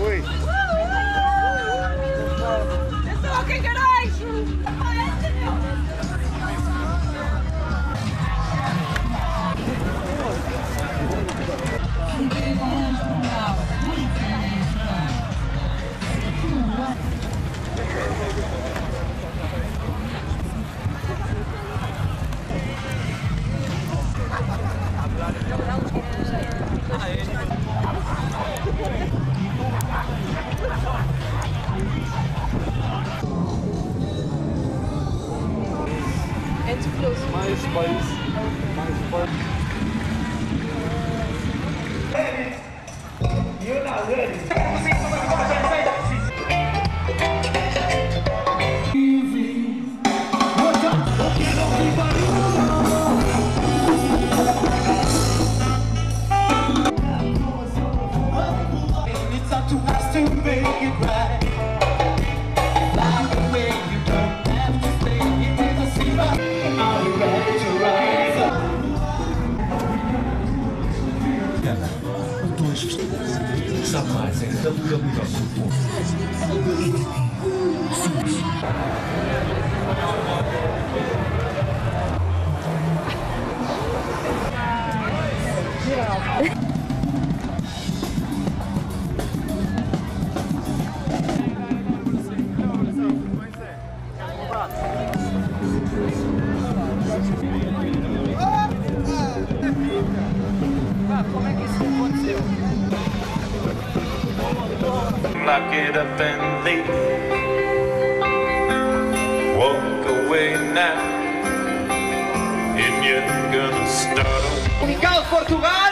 Oi. Pessoal, quem garante? Aparece, mais país, mais forte. You're not ready. Easy. What's up? Okay, everybody. It's up to us to make it right. Jamais, então muda muito ao seu povo. Como é que isso aconteceu? Lock it up and leave. Walk away now. And you're gonna start. Obrigado, Portugal!